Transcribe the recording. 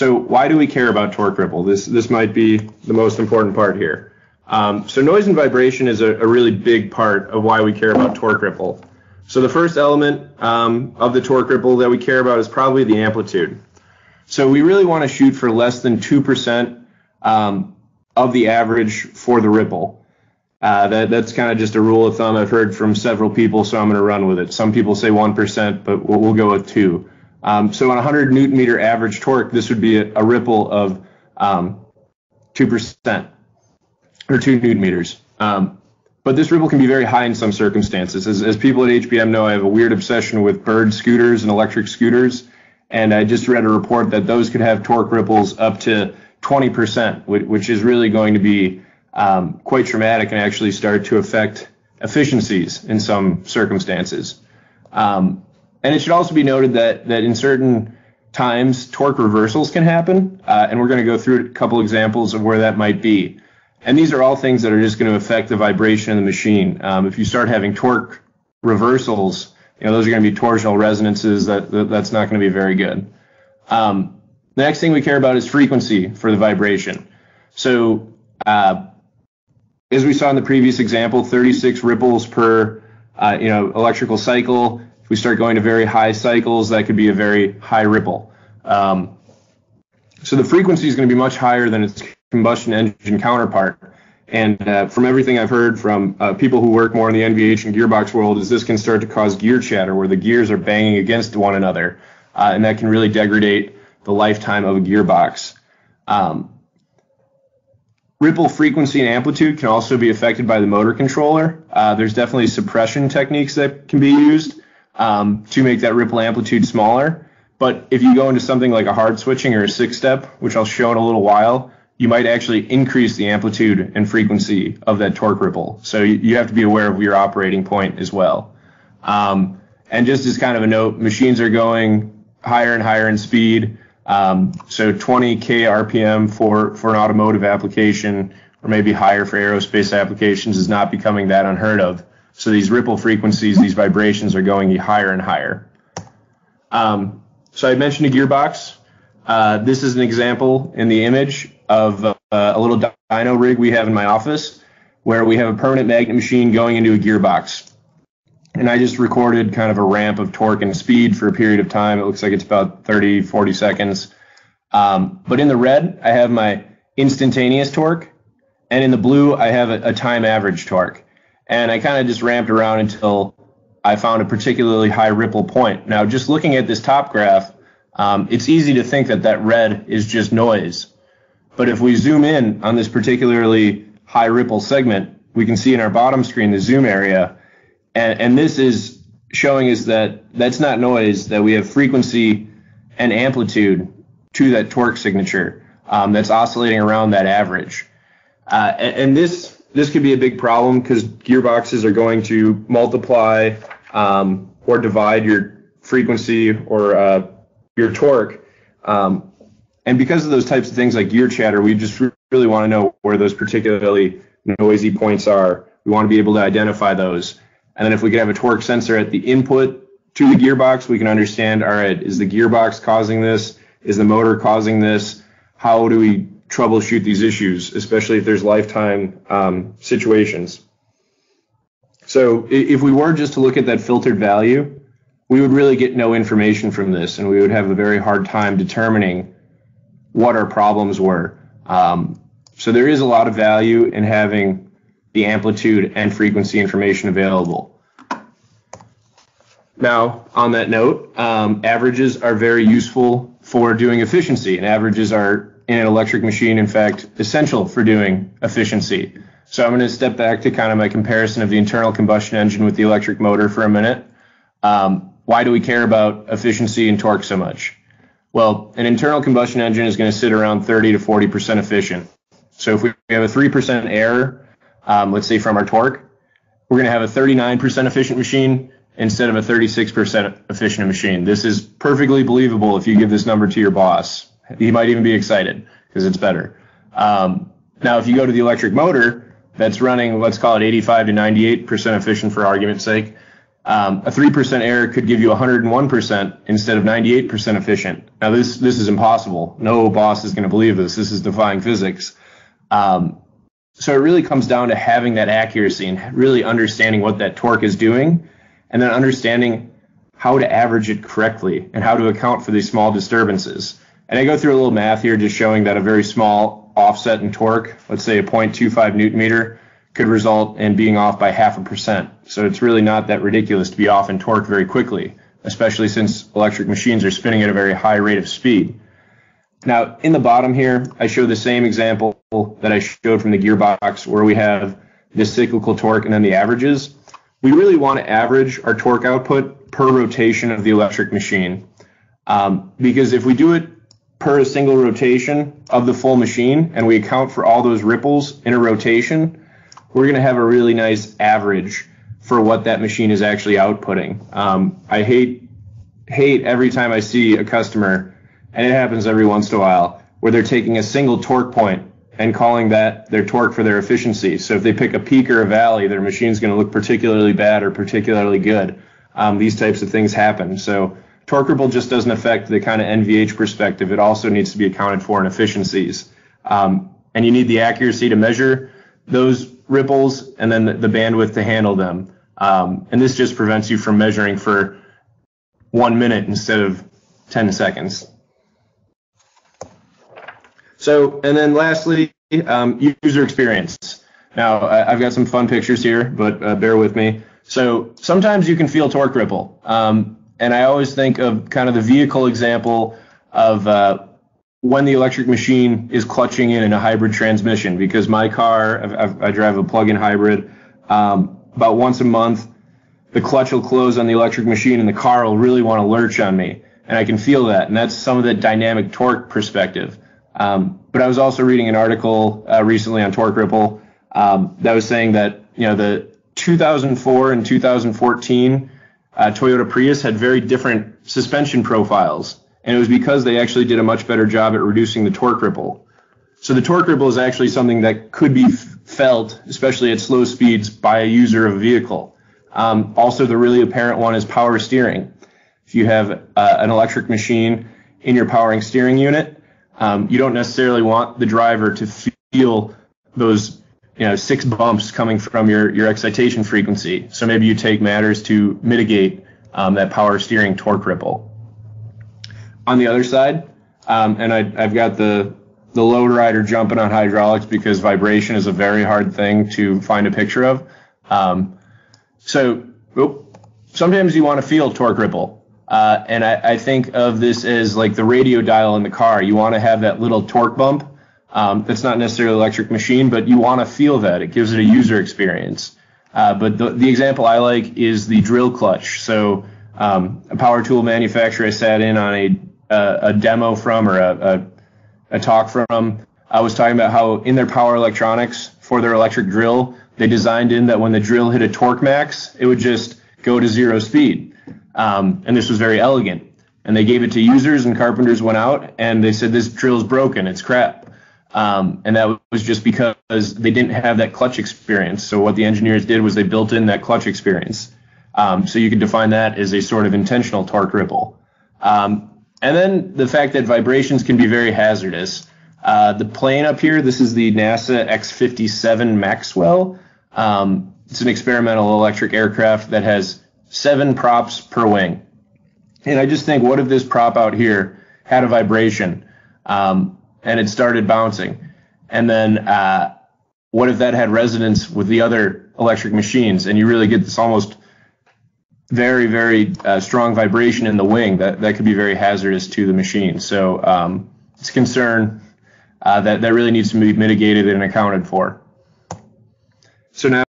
So why do we care about torque ripple? This might be the most important part here. So noise and vibration is a really big part of why we care about torque ripple. So the first element of the torque ripple that we care about is probably the amplitude. So we really want to shoot for less than 2% of the average for the ripple. That's kind of just a rule of thumb I've heard from several people, so I'm going to run with it. Some people say 1%, but we'll go with 2. So on 100 newton meter average torque, this would be a ripple of 2% or 2 newton meters. But this ripple can be very high in some circumstances. As people at HBM know, I have a weird obsession with bird scooters and electric scooters. And I just read a report that those could have torque ripples up to 20%, which is really going to be quite traumatic and actually start to affect efficiencies in some circumstances. And it should also be noted that in certain times, torque reversals can happen. And we're going to go through a couple examples of where that might be. And these are all things that are just going to affect the vibration of the machine. If you start having torque reversals, those are going to be torsional resonances. That's not going to be very good. The next thing we care about is frequency for the vibration. So as we saw in the previous example, 36 ripples per electrical cycle. If we start going to very high cycles, that could be a very high ripple. So the frequency is going to be much higher than its combustion engine counterpart. And from everything I've heard from people who work more in the NVH and gearbox world, is this can start to cause gear chatter where the gears are banging against one another. And that can really degrade the lifetime of a gearbox. Ripple frequency and amplitude can also be affected by the motor controller. There's definitely suppression techniques that can be used to make that ripple amplitude smaller. But if you go into something like a hard switching or a 6-step, which I'll show in a little while, you might actually increase the amplitude and frequency of that torque ripple. So you have to be aware of your operating point as well. And just as kind of a note, machines are going higher and higher in speed. So 20K RPM for an automotive application, or maybe higher for aerospace applications, is not becoming that unheard of. So these ripple frequencies, these vibrations, are going higher and higher. So I mentioned a gearbox. This is an example in the image of a little dyno rig we have in my office, where we have a permanent magnet machine going into a gearbox. And I just recorded kind of a ramp of torque and speed for a period of time. It looks like it's about 30, 40 seconds. But in the red, I have my instantaneous torque. And in the blue, I have a time average torque. And I kind of just ramped around until I found a particularly high ripple point. Now, just looking at this top graph, it's easy to think that red is just noise. But if we zoom in on this particularly high ripple segment, we can see in our bottom screen the zoom area. And this is showing us that's not noise, that we have frequency and amplitude to that torque signature that's oscillating around that average. And this could be a big problem, because gearboxes are going to multiply or divide your frequency or your torque. And because of those types of things like gear chatter, we just really want to know where those particularly noisy points are. We want to be able to identify those. And then if we could have a torque sensor at the input to the gearbox, we can understand, all right, is the gearbox causing this? Is the motor causing this? How do we troubleshoot these issues, especially if there's lifetime situations? So if we were just to look at that filtered value, we would really get no information from this, and we would have a very hard time determining what our problems were. So there is a lot of value in having the amplitude and frequency information available. Now, on that note, averages are very useful for doing efficiency, and averages are, in an electric machine, in fact, essential for doing efficiency. So I'm going to step back to kind of my comparison of the internal combustion engine with the electric motor for a minute. Why do we care about efficiency and torque so much? Well, an internal combustion engine is going to sit around 30 to 40% efficient. So if we have a 3% error, let's say from our torque, we're going to have a 39% efficient machine instead of a 36% efficient machine. This is perfectly believable if you give this number to your boss. He might even be excited because it's better. Now, if you go to the electric motor that's running, let's call it 85 to 98% efficient for argument's sake, a 3% error could give you 101% instead of 98% efficient. Now, this is impossible. No boss is going to believe this. This is defying physics. So it really comes down to having that accuracy and really understanding what that torque is doing, and then understanding how to average it correctly and how to account for these small disturbances. And I go through a little math here just showing that a very small offset in torque, let's say a 0.25 newton meter, could result in being off by 0.5%. So it's really not that ridiculous to be off in torque very quickly, especially since electric machines are spinning at a very high rate of speed. Now, in the bottom here, I show the same example that I showed from the gearbox where we have this cyclical torque and then the averages. We really want to average our torque output per rotation of the electric machine, because if we do it per a single rotation of the full machine and we account for all those ripples in a rotation, we're going to have a really nice average for what that machine is actually outputting. I hate every time I see a customer, and it happens every once in a while, where they're taking a single torque point and calling that their torque for their efficiency. So if they pick a peak or a valley, their machine's going to look particularly bad or particularly good. These types of things happen. So torque ripple just doesn't affect the kind of NVH perspective. It also needs to be accounted for in efficiencies. And you need the accuracy to measure those ripples and then the bandwidth to handle them. And this just prevents you from measuring for 1 minute instead of 10 seconds. So, and then lastly, user experience. Now, I've got some fun pictures here, but bear with me. So sometimes you can feel torque ripple. And I always think of kind of the vehicle example of when the electric machine is clutching in a hybrid transmission, because my car, I drive a plug-in hybrid, about once a month, the clutch will close on the electric machine and the car will really want to lurch on me. And I can feel that. And that's some of the dynamic torque perspective. But I was also reading an article recently on torque ripple that was saying that, you know, the 2004 and 2014 Toyota Prius had very different suspension profiles, and it was because they actually did a much better job at reducing the torque ripple. So the torque ripple is actually something that could be felt, especially at slow speeds, by a user of a vehicle. Also, the really apparent one is power steering. If you have an electric machine in your powering steering unit, you don't necessarily want the driver to feel those, you know, 6 bumps coming from your excitation frequency. So maybe you take matters to mitigate that power steering torque ripple. On the other side, and I've got the load rider jumping on hydraulics because vibration is a very hard thing to find a picture of. Sometimes you want to feel torque ripple. And I think of this as like the radio dial in the car. You want to have that little torque bump. That's not necessarily an electric machine, but you want to feel that. It gives it a user experience. But the example I like is the drill clutch. So a power tool manufacturer I sat in on a demo from, or a talk from, I was talking about how in their power electronics for their electric drill, they designed in that when the drill hit a torque max, it would just go to 0 speed. And this was very elegant, and they gave it to users, and carpenters went out and they said, this drill's broken, it's crap. And that was just because they didn't have that clutch experience. So what the engineers did was they built in that clutch experience. So you could define that as a sort of intentional torque ripple. And then the fact that vibrations can be very hazardous. The plane up here, this is the NASA X-57 Maxwell. It's an experimental electric aircraft that has 7 props per wing. And I just think, what if this prop out here had a vibration and it started bouncing? And then what if that had resonance with the other electric machines? And you really get this almost very, very strong vibration in the wing that could be very hazardous to the machine. So it's a concern that really needs to be mitigated and accounted for. So now